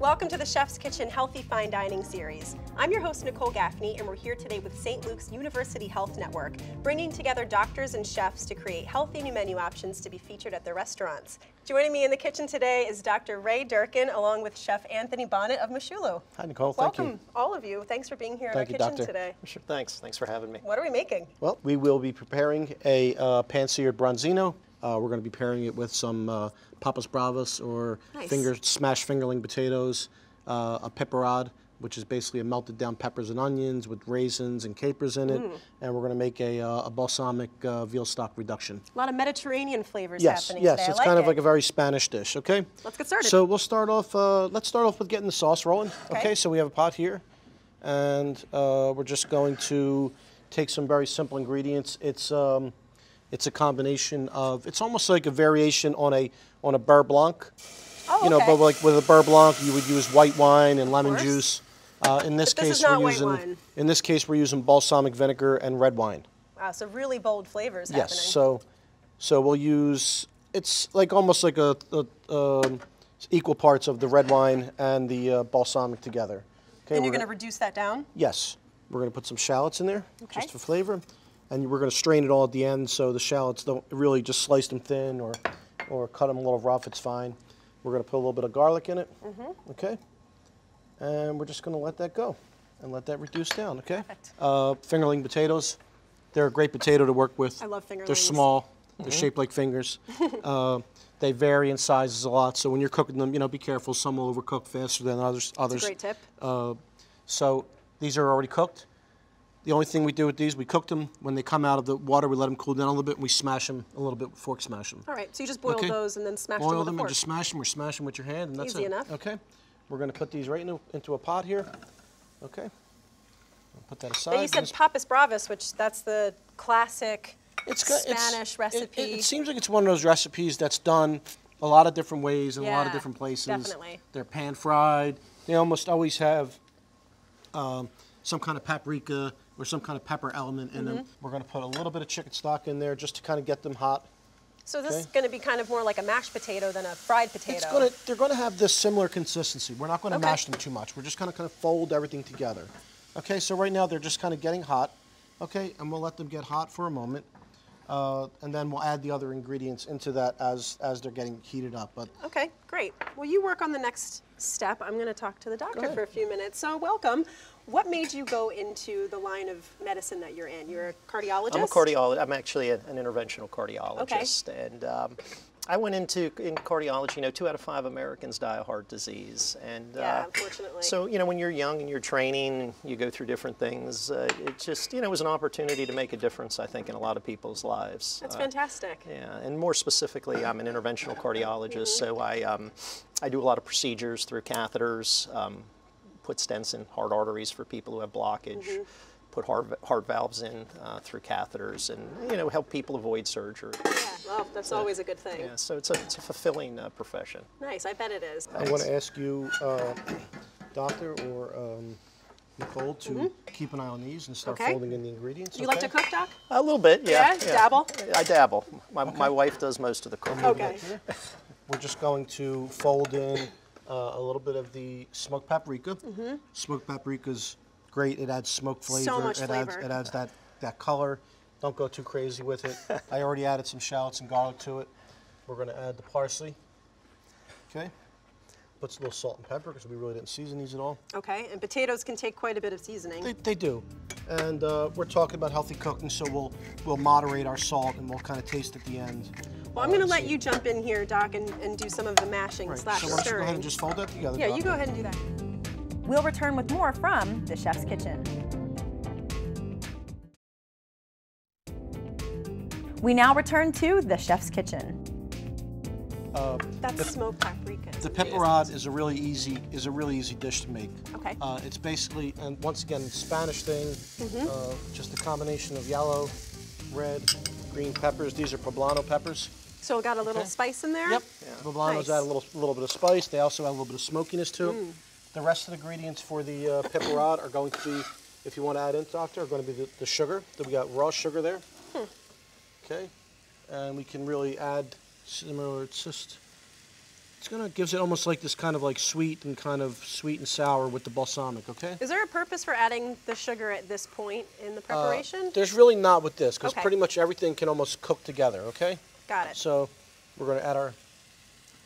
Welcome to the Chef's Kitchen Healthy Fine Dining Series. I'm your host, Nicole Gaffney, and we're here today with St. Luke's University Health Network, bringing together doctors and chefs to create healthy new menu options to be featured at their restaurants. Joining me in the kitchen today is Dr. Ray Durkin, along with Chef Anthony Bonnet of Moshulu. Hi, Nicole. Welcome, thank you. All of you. Thanks for being here in our kitchen today. Sure. Thanks for having me. What are we making? Well, we will be preparing a pan-seared Bronzino. We're going to be pairing it with some papas bravas or smashed fingerling potatoes, a piperade, which is basically a melted down peppers and onions with raisins and capers in it, and we're going to make a balsamic veal stock reduction. A lot of Mediterranean flavors happening today. Yes, it's kind of like a very Spanish dish, okay? Let's get started. So we'll start off, let's start off with getting the sauce rolling. Okay, so we have a pot here, and we're just going to take some very simple ingredients. It's a combination of, it's almost like a variation on a Beurre Blanc. Oh, you know, but like with a Beurre Blanc, you would use white wine and lemon juice. In this case, we're using balsamic vinegar and red wine. Wow, so really bold flavors happening. Yes, so we'll use, it's like almost like equal parts of the red wine and the balsamic together. Okay, and you're going to reduce that down? Yes, we're going to put some shallots in there just for flavor. And we're going to strain it all at the end, so the shallots don't really just slice them thin or cut them a little rough. It's fine. We're going to put a little bit of garlic in it, okay? And we're just going to let that go and let that reduce down, okay? Fingerling potatoes, they're a great potato to work with. I love fingerlings. They're small. They're shaped like fingers. They vary in sizes a lot, so when you're cooking them, you know, be careful. Some will overcook faster than others. That's a great tip. So these are already cooked. The only thing we do with these, we cook them. When they come out of the water, we let them cool down a little bit, and we smash them a little bit, fork smash them. All right, so you just boil those and then smash them with a fork. Boil them and just smash them or smash them with your hand, and that's it. Easy enough. Okay, we're going to put these right into a pot here. Okay, I'll put that aside. Now you said papas bravas, which that's the classic Spanish recipe. It seems like it's one of those recipes that's done a lot of different ways in a lot of different places. Definitely. They're pan-fried. They almost always have some kind of paprika or some kind of pepper element in them. We're going to put a little bit of chicken stock in there just to kind of get them hot. So this is going to be kind of more like a mashed potato than a fried potato. They're going to have this similar consistency. We're not going to mash them too much. We're just going to kind of fold everything together. Okay, so right now they're just kind of getting hot. Okay, and we'll let them get hot for a moment. And then we'll add the other ingredients into that as they're getting heated up. But okay, great. Well, you work on the next step. I'm going to talk to the doctor for a few minutes. So welcome. What made you go into the line of medicine that you're in? You're a cardiologist? I'm a cardiologist. I'm actually an interventional cardiologist. Okay. And I went in cardiology, you know, 2 out of 5 Americans die of heart disease. And, unfortunately. So, you know, when you're young and you're training, you go through different things. It just, you know, was an opportunity to make a difference, I think, in a lot of people's lives. That's fantastic. Yeah, and more specifically, I'm an interventional cardiologist, so I do a lot of procedures through catheters, put stents in heart arteries for people who have blockage. Put heart valves in through catheters and, you know, help people avoid surgery. Yeah, well, that's always a good thing. Yeah, so it's a fulfilling profession. Nice, I bet it is. I want to ask you, Doctor or Nicole, to keep an eye on these and start folding in the ingredients. Do you like to cook, Doc? A little bit, yeah. Dabble? I dabble. My wife does most of the cooking. Okay. We're just going to fold in a little bit of the smoked paprika. Smoked paprika's great. It adds smoke flavor. So much flavor. It adds that color. Don't go too crazy with it. I already added some shallots and garlic to it. We're going to add the parsley. Okay. Put a little salt and pepper because we really didn't season these at all. Okay. And potatoes can take quite a bit of seasoning. They do. And we're talking about healthy cooking, so we'll moderate our salt and we'll kind of taste at the end. Well, I'm going to let you jump in here, Doc, and do some of the mashing slash stirring. So we'll go ahead and just fold that together. Yeah, Doc. You go ahead and do that. We'll return with more from The Chef's Kitchen. We now return to The Chef's Kitchen. That's smoked paprika. The piperade is a really easy dish to make. Okay. It's basically, and once again, Spanish thing. Just a combination of yellow, red, green peppers. These are poblano peppers. So it got a little spice in there. Yep. Yeah. Poblano's add a little bit of spice. They also add a little bit of smokiness to it. The rest of the ingredients for the piperade are going to be, if you want to add in, Doctor, are going to be the sugar. We got raw sugar there. Okay. And we can really add, it's just It's gonna gives it almost like this kind of sweet and sour with the balsamic. Okay. Is there a purpose for adding the sugar at this point in the preparation? There's really not with this because pretty much everything can almost cook together. Okay. Got it. So we're gonna add our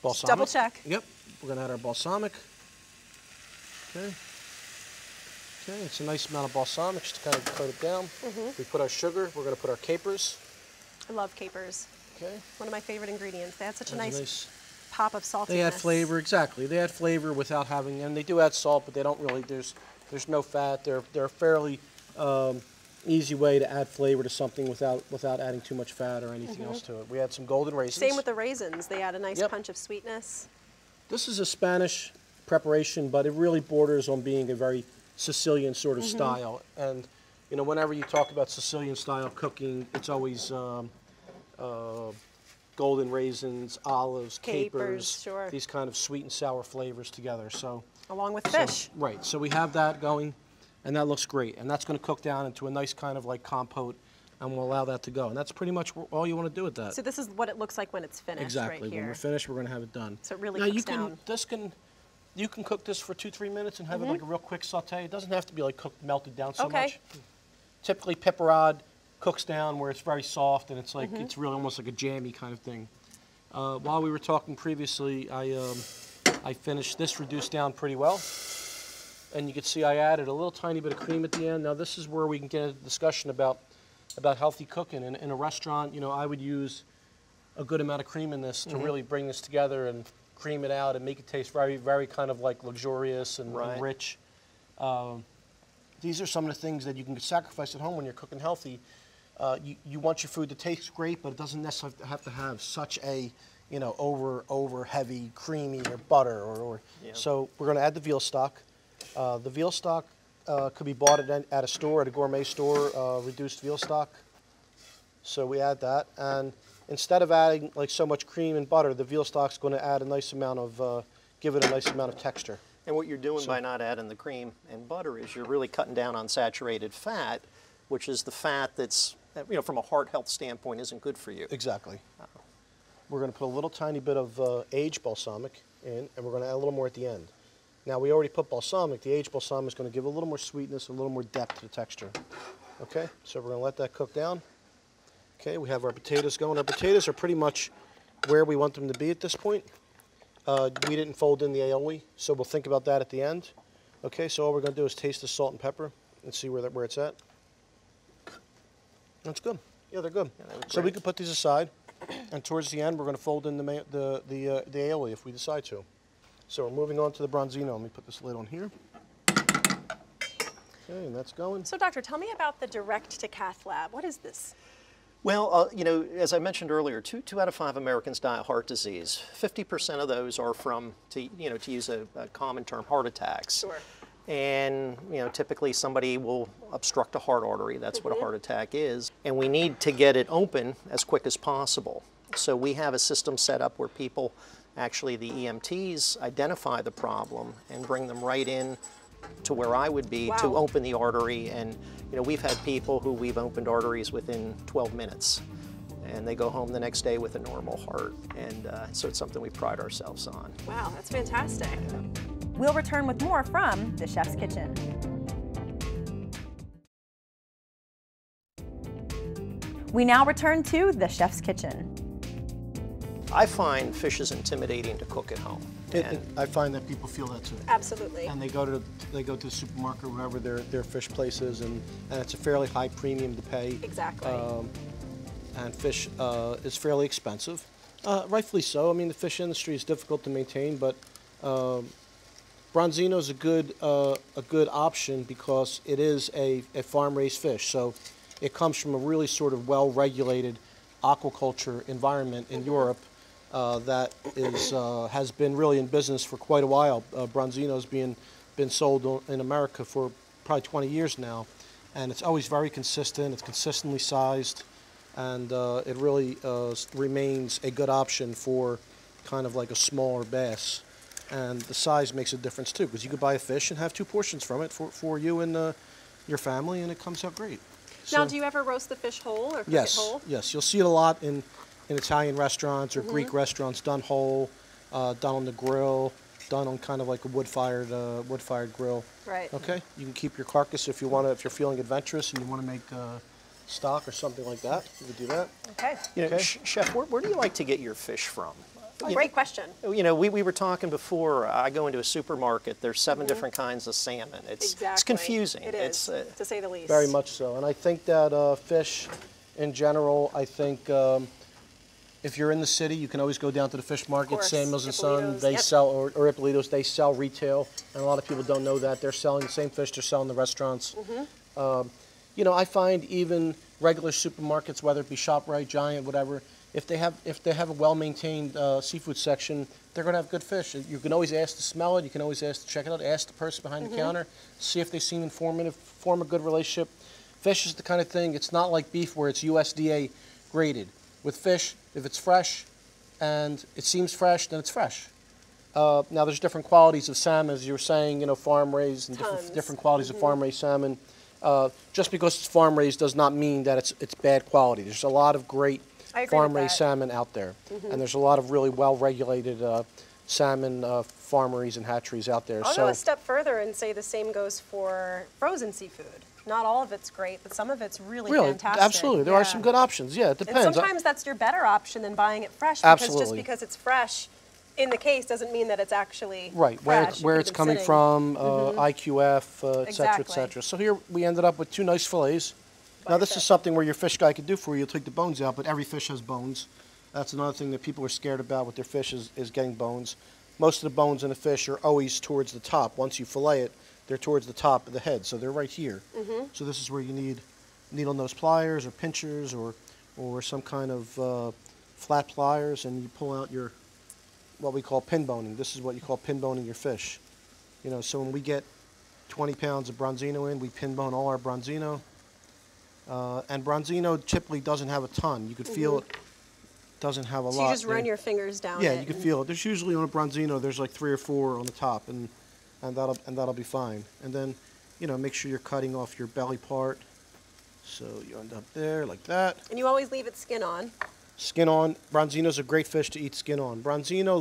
balsamic. Just double check. Yep. We're gonna add our balsamic. Okay. Okay, it's a nice amount of balsamic just to kind of coat it down. Mm-hmm. We put our sugar. We're gonna put our capers. I love capers. Okay. One of my favorite ingredients. They had such a nice pop of saltiness. They add flavor, exactly. They add flavor without having, and they do add salt, but they don't really. There's no fat. They're a fairly easy way to add flavor to something without adding too much fat or anything else to it. We add some golden raisins. Same with the raisins. They add a nice punch of sweetness. This is a Spanish preparation, but it really borders on being a very Sicilian sort of style. And you know, whenever you talk about Sicilian style cooking, it's always golden raisins, olives, capers, these kind of sweet and sour flavors together. So along with fish. Right. So we have that going, and that looks great. And that's going to cook down into a nice kind of like compote, and we'll allow that to go. And that's pretty much all you want to do with that. So this is what it looks like when it's finished. Exactly. Right here. When we're finished, we're going to have it done. So it really cooks down. You can cook this for 2-3 minutes and have it like a real quick saute. It doesn't have to be like cooked, melted down so much. Typically, piperade cooks down where it's very soft and it's like it's really almost like a jammy kind of thing. While we were talking previously, I finished this reduced down pretty well, and you can see I added a little tiny bit of cream at the end. Now this is where we can get a discussion about healthy cooking. In a restaurant, you know, I would use a good amount of cream in this to really bring this together and cream it out and make it taste very, very kind of like luxurious and rich. These are some of the things that you can sacrifice at home when you're cooking healthy. You want your food to taste great, but it doesn't necessarily have to have such a, you know, over heavy, creamy or butter or. So we're going to add the veal stock. The veal stock could be bought at a store, at a gourmet store, reduced veal stock. So we add that, and instead of adding like so much cream and butter, the veal stock's going to add a nice amount of, give it a nice amount of texture. And what you're doing by not adding the cream and butter is you're really cutting down on saturated fat, which is the fat that's, you know, from a heart health standpoint isn't good for you. Exactly. We're going to put a little tiny bit of aged balsamic in, and we're going to add a little more at the end. Now, we already put balsamic. The aged balsamic is going to give a little more sweetness, a little more depth to the texture. Okay, so we're going to let that cook down. Okay, we have our potatoes going. Our potatoes are pretty much where we want them to be at this point. We didn't fold in the aioli, so we'll think about that at the end. Okay, so all we're going to do is taste the salt and pepper and see where it's at. That's good. Yeah, they're good. Yeah, so we can put these aside, and towards the end, we're going to fold in the aioli if we decide to. So we're moving on to the Bronzino. Let me put this lid on here. Okay, and that's going. So, Doctor, tell me about the direct-to-cath lab. What is this? Well, you know, as I mentioned earlier, two out of five Americans die of heart disease. 50% of those are from, to use a common term, heart attacks. Sure. And, you know, typically somebody will obstruct a heart artery. That's what a heart attack is. And we need to get it open as quick as possible. So we have a system set up where people, actually the EMTs, identify the problem and bring them right in to where I would be to open the artery. And you know, we've had people who we've opened arteries within 12 minutes and they go home the next day with a normal heart. And so it's something we pride ourselves on. Wow, that's fantastic. Yeah. We'll return with more from The Chef's Kitchen. We now return to The Chef's Kitchen. I find fish is intimidating to cook at home. I find that people feel that too. Absolutely. And they go to the supermarket, wherever their fish place is, and it's a fairly high premium to pay. Exactly. And fish is fairly expensive, rightfully so. I mean, the fish industry is difficult to maintain, but Bronzino is a good option because it is a farm-raised fish, so it comes from a really sort of well-regulated aquaculture environment in Europe. That is has been really in business for quite a while. Bronzino's been sold in America for probably 20 years now, and it's always very consistent. It's consistently sized, and it really remains a good option for kind of like a smaller bass. And the size makes a difference too, because you could buy a fish and have two portions from it for you and your family, and it comes out great. So, now, do you ever roast the fish whole or cook it whole? Yes, you'll see it a lot in Italian restaurants or Greek restaurants done whole. done on the grill, done on kind of like a wood-fired grill. Right. Okay. You can keep your carcass if you want to. If you're feeling adventurous and you want to make stock or something like that, you can do that. Okay. You know, okay. Chef, where do you like to get your fish from? Great question. You know, we were talking before. I go into a supermarket. There's seven different kinds of salmon. It's confusing. It is, to say the least. Very much so. And I think that fish, in general, I think if you're in the city, you can always go down to the fish market. Samuels and Son, they sell, or Ippolito's, they sell retail. And a lot of people don't know that. They're selling the same fish they're selling in the restaurants. Mm-hmm. You know, I find even regular supermarkets, whether it be ShopRite, Giant, whatever, if they have a well-maintained seafood section, they're going to have good fish. You can always ask to smell it. You can always ask to check it out. Ask the person behind the counter, see if they seem informative, form a good relationship. Fish is the kind of thing, it's not like beef where it's USDA graded. With fish, if it's fresh and it seems fresh, then it's fresh. Now, there's different qualities of salmon, as you were saying, you know, farm-raised and different qualities of farm-raised salmon. Just because it's farm-raised does not mean that it's bad quality. There's a lot of great farm-raised salmon out there, and there's a lot of really well-regulated salmon farmeries and hatcheries out there. I'll go a step further and say the same goes for frozen seafood. Not all of it's great, but some of it's really fantastic. Absolutely, there are some good options. Yeah, it depends. And sometimes that's your better option than buying it fresh, because just because it's fresh in the case doesn't mean that it's actually where it's coming from, IQF, et cetera. So here we ended up with two nice fillets. Now this is something where your fish guy could do for you. He'll take the bones out, but every fish has bones. That's another thing that people are scared about with their fish is getting bones. Most of the bones in the fish are always towards the top. Once you fillet it, they're towards the top of the head, so they're right here. So this is where you need needle-nose pliers or pinchers or some kind of flat pliers, and you pull out your what we call pin-boning. This is what you call pin-boning your fish. You know, so when we get 20 pounds of Bronzino in, we pin-bone all our Bronzino. And Bronzino typically doesn't have a ton. You could feel it doesn't have a lot. So you just run your fingers down it. Yeah, you can feel it. There's usually on a Bronzino, there's like 3 or 4 on the top, and that'll be fine. And then, you know, make sure you're cutting off your belly part. So you end up there like that. And you always leave it skin on. Skin on. Bronzino's a great fish to eat skin on. Bronzino,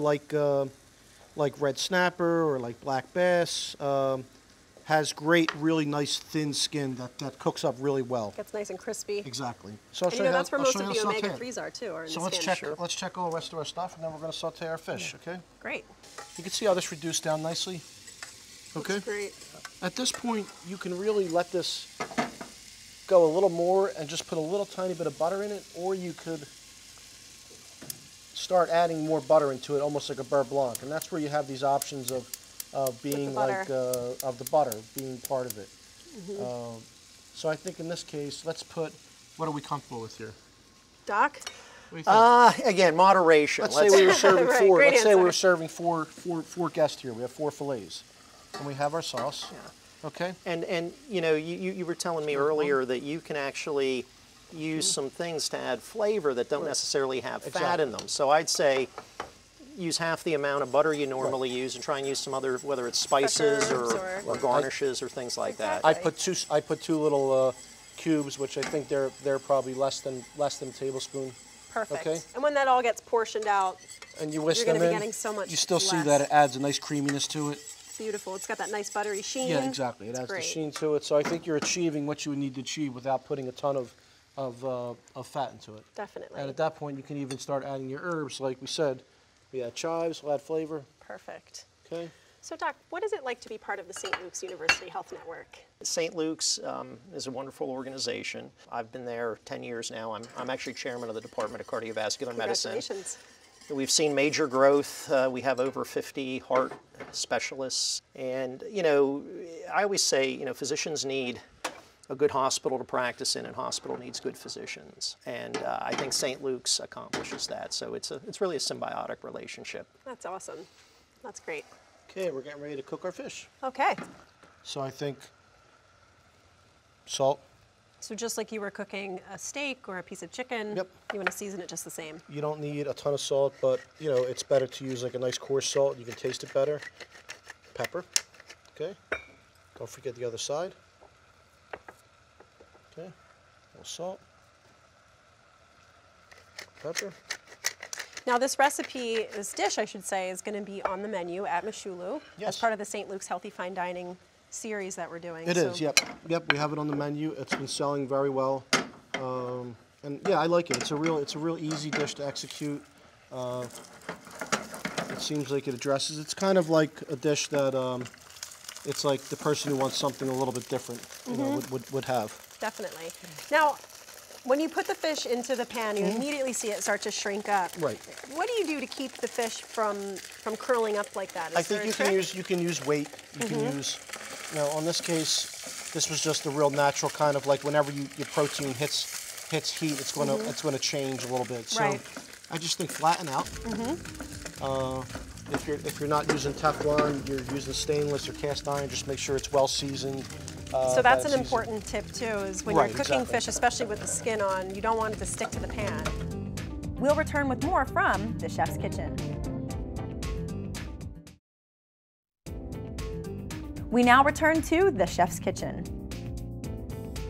like red snapper or like black bass, has great, really nice thin skin that cooks up really well. Gets nice and crispy. Exactly. So I'll show you how, that's where most of the omega-3s are too. Are in so let's check all the rest of our stuff, and then we're going to saute our fish. Okay. Great. You can see how this reduced down nicely. Okay. Looks great. At this point, you can really let this go a little more and just put a little tiny bit of butter in it, or you could start adding more butter into it, almost like a Beurre Blanc, and that's where you have these options of being like of the butter being part of it. So I think in this case, let's put. What are we comfortable with here, Doc? Again, moderation. Let's say we were serving four. Let's say we were serving four guests here. We have 4 fillets, and we have our sauce. Yeah. Okay. And you know you were telling me earlier that you can actually use some things to add flavor that don't necessarily have fat in them. So I'd say use half the amount of butter you normally use, and try and use some other, whether it's spices or garnishes or things like that. I put two little cubes, which I think they're probably less than a tablespoon. Perfect. Okay? And when that all gets portioned out, and you whisk you're going to be getting so much. You still see that it adds a nice creaminess to it. Beautiful. It's got that nice buttery sheen. Yeah, exactly. It adds the sheen to it. So I think you're achieving what you would need to achieve without putting a ton of fat into it. Definitely. And at that point, you can even start adding your herbs, like we said. We add chives, we'll add flavor. Perfect. Okay. So, Doc, what is it like to be part of the St. Luke's University Health Network? St. Luke's is a wonderful organization. I've been there 10 years now. I'm actually chairman of the Department of Cardiovascular Medicine. We've seen major growth. We have over 50 heart specialists. And, you know, I always say, you know, physicians need a good hospital to practice in, and hospital needs good physicians. And I think St. Luke's accomplishes that. So it's really a symbiotic relationship. That's awesome. That's great. Okay, we're getting ready to cook our fish. Okay. So I think salt. So just like you were cooking a steak or a piece of chicken, you want to season it just the same. You don't need a ton of salt, but you know, it's better to use like a nice coarse salt. You can taste it better. Pepper. Okay. Don't forget the other side. Okay, a little salt, pepper. Now this recipe, this dish I should say, is going to be on the menu at Moshulu. Yes. As part of the St. Luke's Healthy Fine Dining series that we're doing. It is, yep. We have it on the menu. It's been selling very well. And yeah, I like it. It's a real easy dish to execute. It seems like it addresses, it's kind of like a dish that it's like the person who wants something a little bit different, you know, would have. Definitely. Now, when you put the fish into the pan, you immediately see it start to shrink up. Right. What do you do to keep the fish from curling up like that? I think you can use weight. You can use, now on this case, this was just a real natural kind of like whenever your protein hits heat, it's going to change a little bit. So I just think flatten out. If you're not using Teflon, you're using stainless or cast iron. Just make sure it's well seasoned. So that's an important tip too, is when you're cooking fish, especially with the skin on, you don't want it to stick to the pan. We'll return with more from The Chef's Kitchen. We now return to The Chef's Kitchen.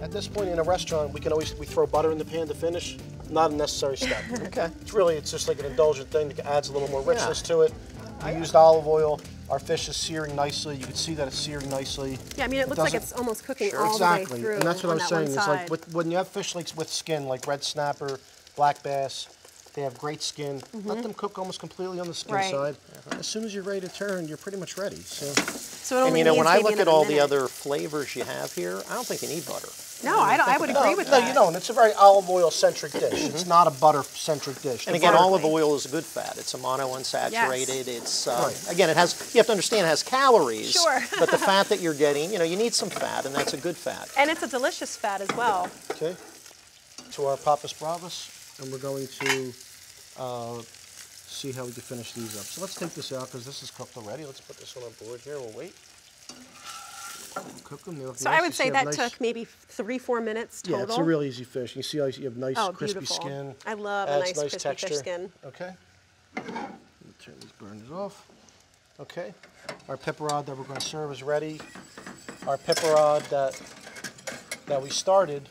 At this point in a restaurant, we throw butter in the pan to finish. Not a necessary step. Okay. It's just like an indulgent thing that adds a little more richness to it. I used olive oil. Our fish is searing nicely. You can see that it's searing nicely. Yeah, I mean, it looks like it's almost cooking all the way through. And that's what I was saying. It's like when you have fish with skin, like red snapper, black bass, they have great skin. Let them cook almost completely on the skin side. As soon as you're ready to turn, you're pretty much ready. So and you know, when I look at all the other flavors you have here, I don't think you need butter. No, I would agree with that. No, you don't. It's a very olive oil-centric dish. It's not a butter-centric dish. And again, olive oil is a good fat. It's a monounsaturated. Yes. It's again, it has. You have to understand, it has calories. Sure. But the fat that you're getting, you know, you need some fat, and that's a good fat. And it's a delicious fat as well. Okay. To our papas bravas, and we're going to see how we can finish these up. So let's take this out because this is cooked already. Let's put this one on board here. We'll wait. Cook them. So nice. I would say that took maybe 3-4 minutes total. Yeah, it's a real easy fish. You see how you have nice crispy skin. I love a nice crispy fish skin. Okay. Let me turn these burners off. Okay. Our piperade that we're going to serve is ready. Our piperade that we started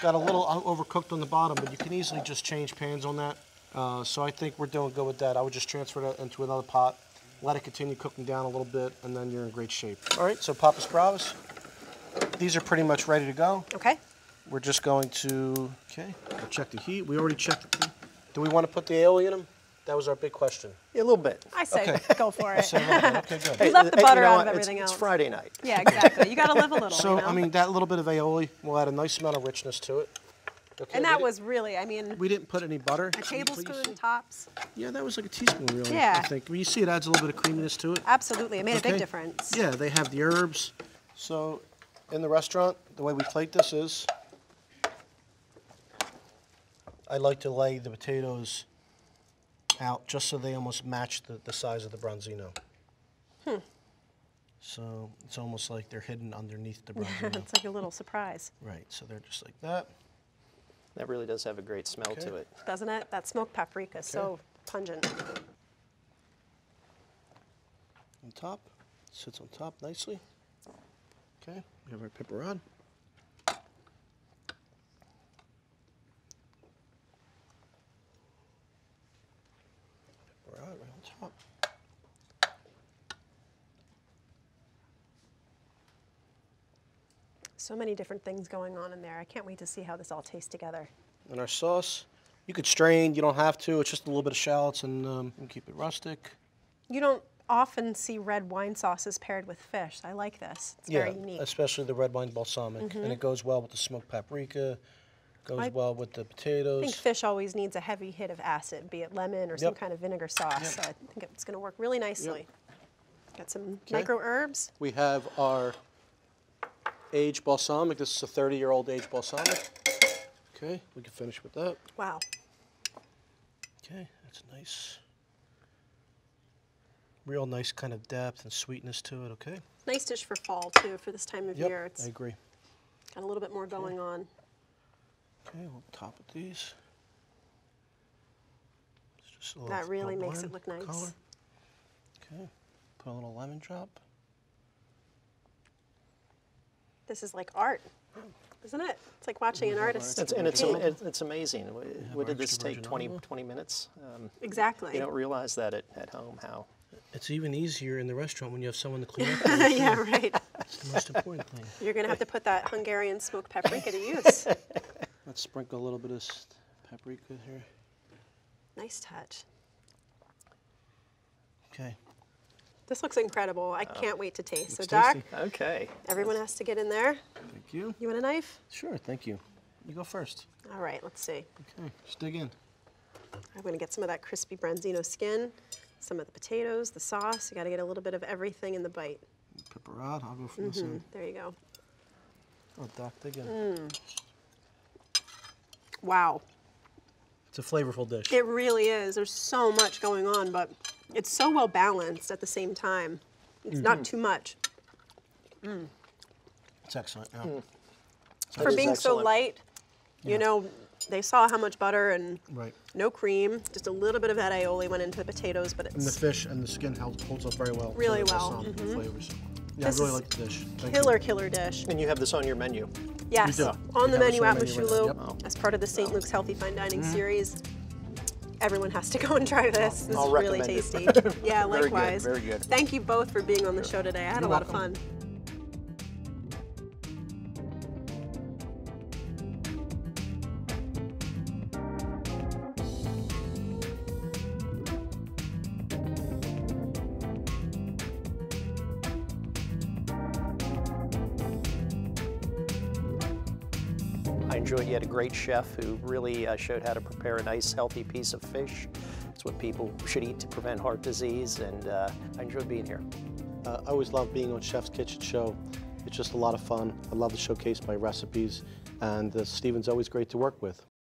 got a little overcooked on the bottom, but you can easily just change pans on that. So I think we're doing good with that. I would just transfer that into another pot. Let it continue cooking down a little bit, and then you're in great shape. All right, so papas bravas. These are pretty much ready to go. Okay. We're just going to, we'll check the heat. We already checked. Do we want to put the aioli in them? That was our big question. Yeah, a little bit. I say go for it. Okay, good. We left the butter out of everything else. It's Friday night. Yeah, exactly. You got to live a little. So, I mean, that little bit of aioli will add a nice amount of richness to it. Okay, and that was really, I mean... We didn't put any butter. A tablespoon tops. Yeah, that was like a teaspoon, really, I think. You see it adds a little bit of creaminess to it. Absolutely. It made a big difference. Yeah, they have the herbs. So in the restaurant, the way we plate this is, I like to lay the potatoes out just so they almost match the size of the Bronzino. So it's almost like they're hidden underneath the Bronzino. It's like a little surprise. Right, so they're just like that. That really does have a great smell to it. Doesn't it? That smoked paprika is so pungent. On top, sits on top nicely. Okay, we have our piperade. Piperade right on top. So many different things going on in there. I can't wait to see how this all tastes together. And our sauce, you could strain, you don't have to. It's just a little bit of shallots and you can keep it rustic. You don't often see red wine sauces paired with fish. I like this, it's very unique. Especially the red wine balsamic. And it goes well with the smoked paprika, goes well with the potatoes. I think fish always needs a heavy hit of acid, be it lemon or some kind of vinegar sauce. So I think it's gonna work really nicely. Got some micro herbs. We have our aged balsamic. This is a 30-year-old aged balsamic. Okay, we can finish with that. Wow. Okay, that's nice. Real nice kind of depth and sweetness to it, okay? Nice dish for fall, too, for this time of year. I agree. Got a little bit more going on. Okay, we'll top with these. It's just a little that really makes it look nice. Color. Okay, put a little lemon drop. This is like art. Isn't it? It's like watching an artist. It's amazing. What did this take, 20 minutes? Exactly. You don't realize that at home, how. It's even easier in the restaurant when you have someone to clean up. Yeah, right. It's the most important thing. You're going to have to put that Hungarian smoked paprika to use. Let's sprinkle a little bit of paprika here. Nice touch. Okay. This looks incredible. I can't wait to taste. So, Doc, okay. Everyone has to get in there. Thank you. You want a knife? Sure, thank you. You go first. All right, let's see. Okay, just dig in. I'm going to get some of that crispy Bronzino skin, some of the potatoes, the sauce. You got to get a little bit of everything in the bite. Piperade, I'll go from this end. There you go. Oh, Doc, dig in. Wow. It's a flavorful dish. It really is. There's so much going on, but it's so well balanced at the same time. It's not too much. It's excellent. Yeah. For being excellent. So light, you know, they saw how much butter and no cream. Just a little bit of that aioli went into the potatoes, but it's... And the fish and the skin holds up very well. Really well. Flavors. Yeah, I really like the dish. Killer dish. And you have this on your menu. Yes, on the menu at Moshulu as part of the St. Luke's Healthy Fine Dining series. Everyone has to go and try this. This is really tasty. Yeah, likewise. Very good. Thank you both for being on the show today. I had a lot of fun. You had a great chef who really showed how to prepare a nice, healthy piece of fish. It's what people should eat to prevent heart disease, and I enjoyed being here. I always love being on Chef's Kitchen show. It's just a lot of fun. I love to showcase my recipes, and Stephen's always great to work with.